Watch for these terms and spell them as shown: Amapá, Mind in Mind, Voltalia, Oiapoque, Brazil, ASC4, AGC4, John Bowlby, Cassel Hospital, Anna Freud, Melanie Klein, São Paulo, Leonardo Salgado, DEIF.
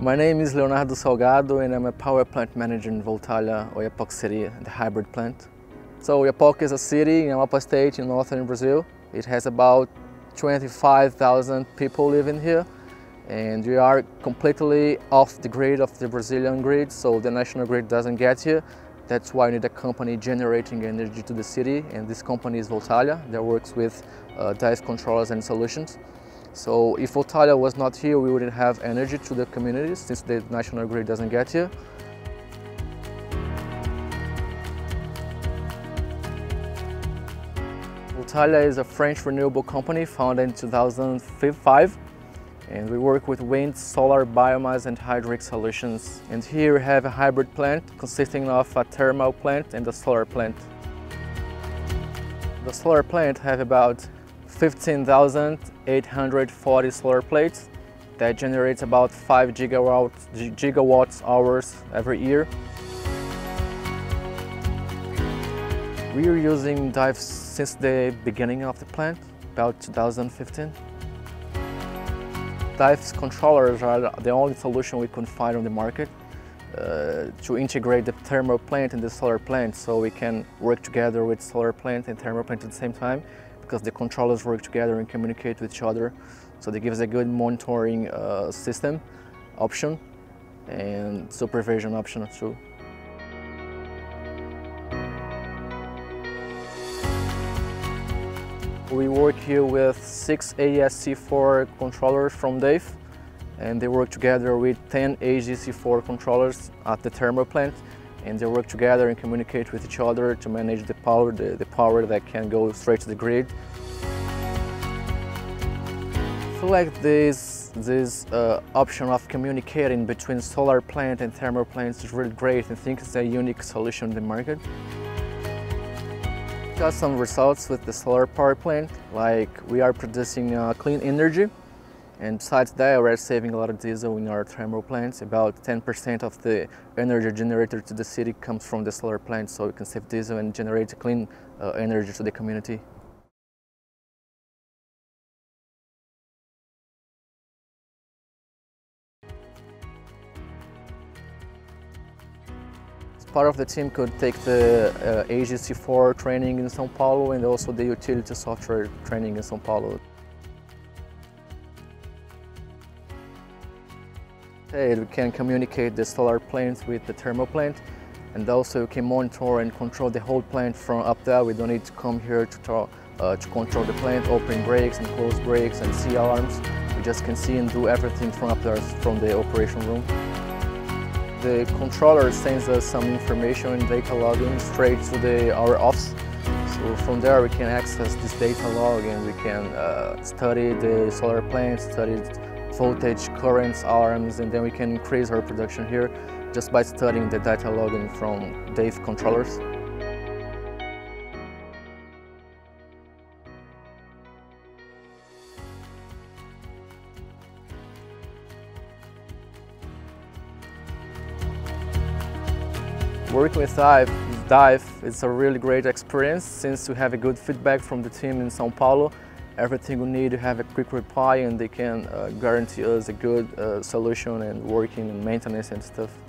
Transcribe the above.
My name is Leonardo Salgado and I'm a power plant manager in Voltalia, Oiapoque City, the hybrid plant. So Oiapoque is a city in Amapá state in northern Brazil. It has about 25,000 people living here, and we are completely off the grid of the Brazilian grid, so the national grid doesn't get here. That's why we need a company generating energy to the city, and this company is Voltalia that works with DEIF controllers and solutions. So if Voltalia was not here, we wouldn't have energy to the communities since the national grid doesn't get here. Voltalia is a French renewable company founded in 2005, and we work with wind, solar, biomass and hydric solutions. And here we have a hybrid plant consisting of a thermal plant and a solar plant. The solar plant has about 15,840 solar plates that generates about 5 gigawatt hours every year. We are using DEIF since the beginning of the plant, about 2015. DEIF's controllers are the only solution we could find on the market to integrate the thermal plant and the solar plant, so we can work together with solar plant and thermal plant at the same time, because the controllers work together and communicate with each other. So they give us a good monitoring system option and supervision option too. We work here with 6 ASC4 controllers from DEIF, and they work together with 10 AGC4 controllers at the thermal plant, and they work together and communicate with each other to manage the power that can go straight to the grid. I feel like this option of communicating between solar plant and thermal plants is really great, and I think it's a unique solution in the market. We got some results with the solar power plant, like we are producing clean energy, and besides that we are saving a lot of diesel in our thermal plants. About 10% of the energy generated to the city comes from the solar plant, so we can save diesel and generate clean energy to the community. Part of the team could take the AGC4 training in São Paulo and also the utility software training in São Paulo. We can communicate the solar plant with the thermal plant, and also we can monitor and control the whole plant from up there. We don't need to come here to control the plant, open brakes and close brakes and see alarms. We just can see and do everything from up there, from the operation room. The controller sends us some information and data logging straight to our office. So from there we can access this data log and we can study the solar plant, study voltage, currents, alarms, and then we can increase our production here just by studying the data logging from DEIF controllers. Working with DEIF is a really great experience since we have a good feedback from the team in São Paulo. Everything we need to have a quick reply, and they can guarantee us a good solution and working and maintenance and stuff.